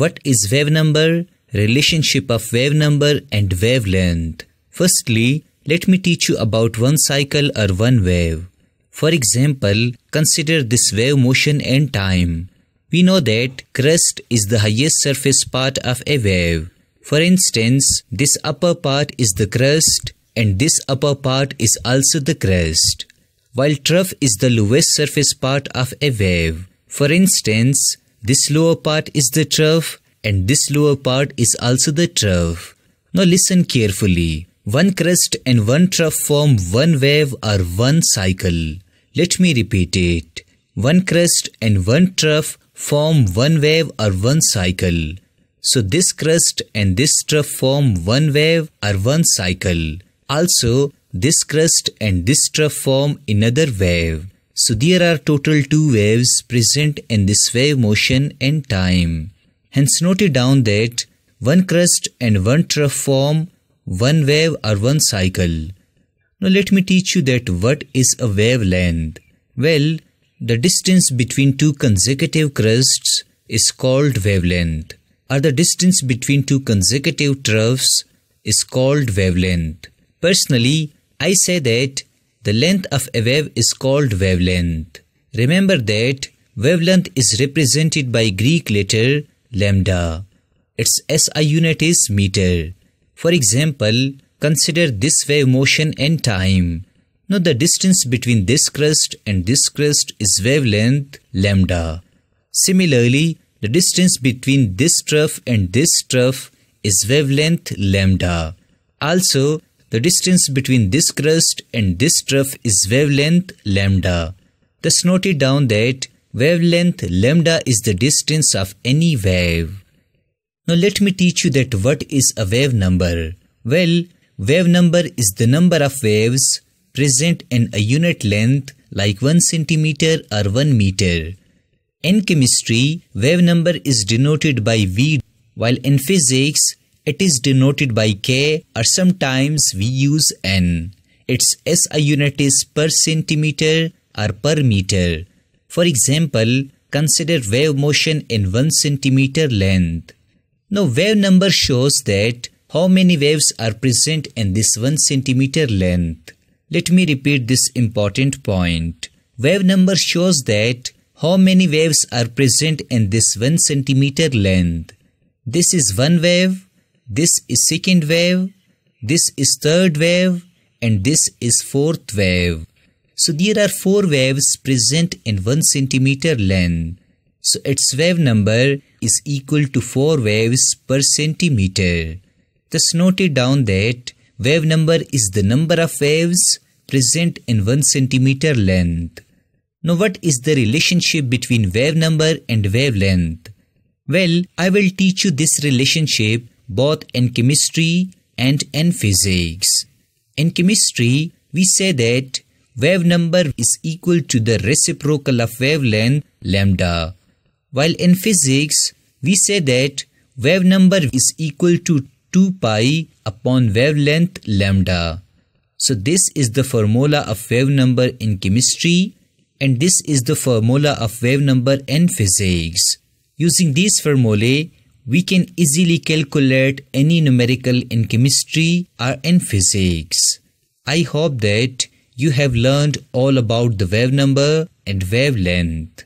What is wave number? Relationship of wave number and wavelength. Firstly, let me teach you about one cycle or one wave. For example, consider this wave motion and time. We know that crest is the highest surface part of a wave. For instance, this upper part is the crest and this upper part is also the crest, while trough is the lowest surface part of a wave. For instance, this lower part is the trough and this lower part is also the trough. Now listen carefully. One crest and one trough form one wave or one cycle. Let me repeat it. One crest and one trough form one wave or one cycle. So this crest and this trough form one wave or one cycle. Also, this crest and this trough form another wave. So there are total two waves present in this wave motion and time. Hence note it down that one crest and one trough form one wave or one cycle. Now let me teach you that what is a wavelength. Well, the distance between two consecutive crests is called wavelength, or the distance between two consecutive troughs is called wavelength. Personally, I say that the length of a wave is called wavelength. Remember that wavelength is represented by Greek letter lambda. Its SI unit is meter. For example, consider this wave motion and time. Now the distance between this crest and this crest is wavelength lambda. Similarly, the distance between this trough and this trough is wavelength lambda. Also, the distance between this crest and this trough is wavelength lambda. Thus note it down that wavelength lambda is the distance of any wave. Now let me teach you that what is a wave number. Well, wave number is the number of waves present in a unit length like 1 centimeter or 1 meter. In chemistry, wave number is denoted by V, while in physics, it is denoted by K, or sometimes we use N. Its SI unit is per centimeter or per meter. For example, consider wave motion in 1 centimeter length. Now wave number shows that how many waves are present in this 1 centimeter length. Let me repeat this important point. Wave number shows that how many waves are present in this 1 centimeter length. This is one wave, this is second wave, this is third wave, and this is fourth wave. So there are 4 waves present in 1 centimeter length. So its wave number is equal to 4 waves per centimeter. Thus note it down that wave number is the number of waves present in 1 centimeter length. Now what is the relationship between wave number and wavelength? Well, I will teach you this relationship both in chemistry and in physics. In chemistry, we say that wave number is equal to the reciprocal of wavelength lambda. While in physics, we say that wave number is equal to 2 pi upon wavelength lambda. So this is the formula of wave number in chemistry and this is the formula of wave number in physics. Using these formulae, we can easily calculate any numerical in chemistry or in physics. I hope that you have learned all about the wave number and wavelength.